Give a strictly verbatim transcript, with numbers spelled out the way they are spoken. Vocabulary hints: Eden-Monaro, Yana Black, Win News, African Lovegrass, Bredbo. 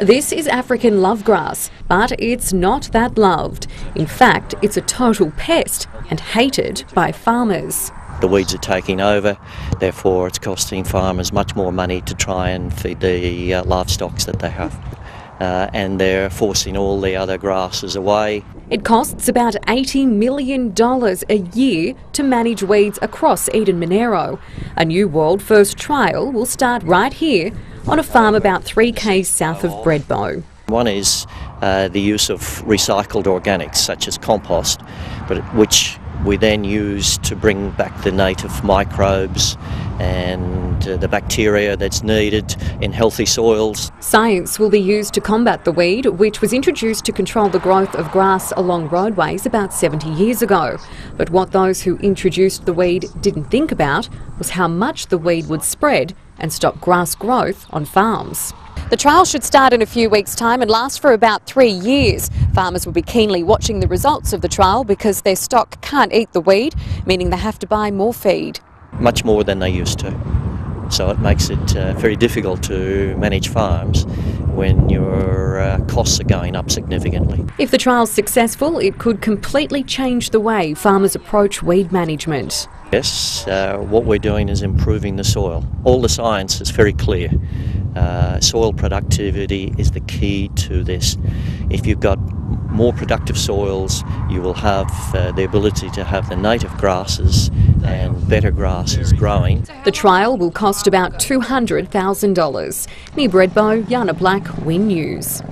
This is African lovegrass, but it's not that loved. In fact, it's a total pest and hated by farmers. The weeds are taking over, therefore it's costing farmers much more money to try and feed the uh, livestock that they have. Uh, and they're forcing all the other grasses away. It costs about eighty million dollars a year to manage weeds across Eden-Monaro. A new world-first trial will start right here on a farm about three k's south of Bredbo. One is uh, the use of recycled organics such as compost, but which we then use to bring back the native microbes and uh, the bacteria that's needed in healthy soils. Science will be used to combat the weed, which was introduced to control the growth of grass along roadways about seventy years ago. But what those who introduced the weed didn't think about was how much the weed would spread and stop grass growth on farms. The trial should start in a few weeks' time and last for about three years. Farmers will be keenly watching the results of the trial because their stock can't eat the weed, meaning they have to buy more feed. Much more than they used to. So it makes it uh, very difficult to manage farms when your uh, costs are going up significantly. If the trial's successful, it could completely change the way farmers approach weed management. Yes, uh, what we're doing is improving the soil. All the science is very clear. Uh, soil productivity is the key to this. If you've got more productive soils, you will have uh, the ability to have the native grasses and better grasses growing. The trial will cost about two hundred thousand dollars. Near Bredbo, Yana Black, Win News.